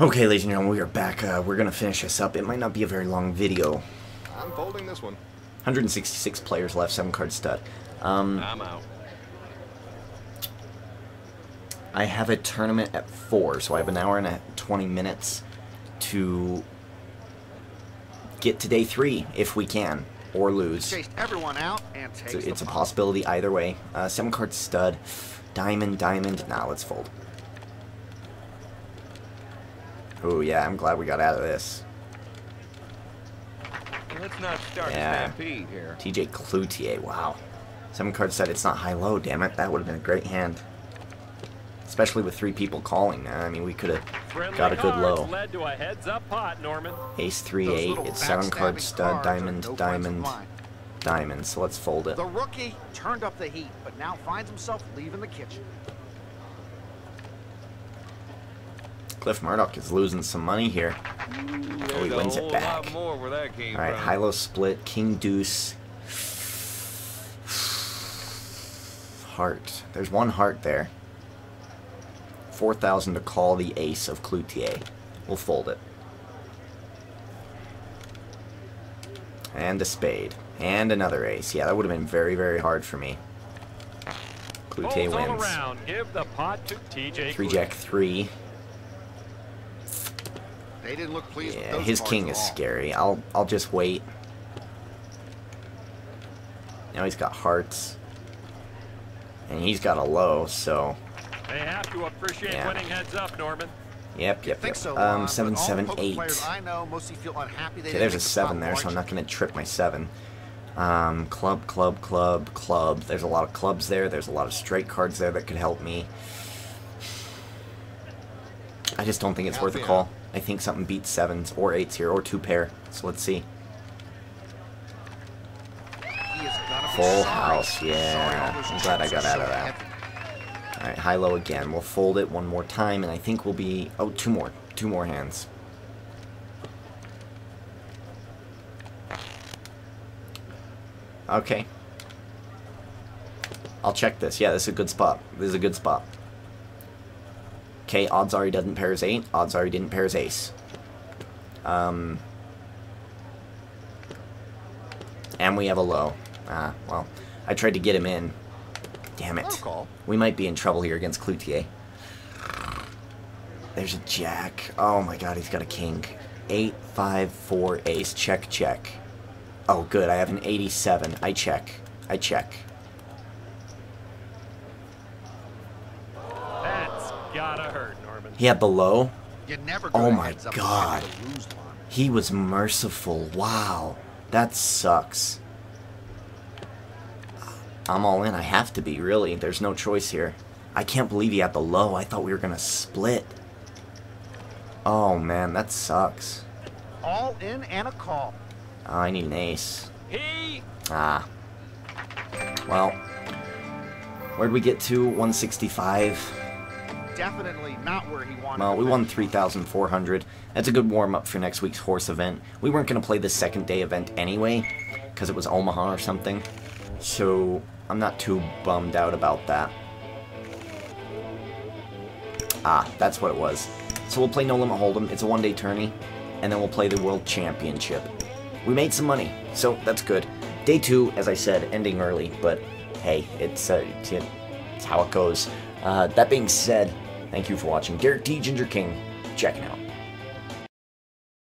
Okay, ladies and gentlemen, we are back. We're going to finish this up. It might not be a very long video. I'm folding this one. 166 players left, 7-card stud. I'm out. I have a tournament at 4, so I have an hour and 20 minutes to get to day 3, if we can, or lose. So it's a possibility either way. 7-card stud, diamond, diamond. Nah, let's fold. Oh yeah, I'm glad we got out of this. Let's not start stampede here. TJ Cloutier, wow. 7-card stud, it's not high-low, damn it. That would have been a great hand. Especially with 3 people calling. I mean, we could have got a good low. Ace 3-8, it's 7-card stud, diamond, diamond, diamond. So let's fold it. The rookie turned up the heat, but now finds himself leaving the kitchen. Cliff Murdoch is losing some money here. Oh, he wins it back. Alright, high-low split, king deuce. Heart. There's one heart there. 4,000 to call the ace of Cloutier. We'll fold it. And a spade. And another ace. Yeah, that would have been very, very hard for me. Cloutier wins. Give the pot to TJ. 3 jack 3. They didn't look pleased. Yeah, his king is scary. I'll just wait. Now he's got hearts, and he's got a low. So they have to appreciate winning heads up, Norman. Yep. So, 7, 7, 8. I know, feel unhappy they okay, there's a 7 there, so I'm not gonna trip my 7. Club, club, club, club. There's a lot of clubs there. There's a lot of straight cards there that could help me. I just don't think it's worth a call. I think something beats 7s or 8s here, or 2-pair. So let's see. Full house, yeah. I'm glad I got out of that. Alright, high-low again. We'll fold it one more time, and I think we'll be... Oh, 2 more. 2 more hands. Okay. I'll check this. Yeah, this is a good spot. This is a good spot. Okay, odds are he doesn't pair his 8. Odds are he didn't pair his ace. And we have a low. Well, I tried to get him in. Damn it. We might be in trouble here against Cloutier. There's a jack. Oh my god, he's got a king. 8, 5, 4, ace. Check, check. Oh, good. I have an 87. I check. I check. He had the low. Oh my god. He was merciful. Wow. That sucks. I'm all in. I have to be, really. There's no choice here. I can't believe he had the low. I thought we were going to split. Oh man, that sucks. All in and a call. I need an ace. Well, where'd we get to? 165. Definitely not where he wanted. Well, we won 3,400. That's a good warm-up for next week's horse event. We weren't going to play the second day event anyway, because it was Omaha or something. So, I'm not too bummed out about that. Ah, that's what it was. So we'll play No Limit Hold'em. It's a one-day tourney. And then we'll play the World Championship. We made some money, so that's good. Day 2, as I said, ending early. But, hey, it's how it goes. That being said... Thank you for watching. Derek T. Ginger King, checking out.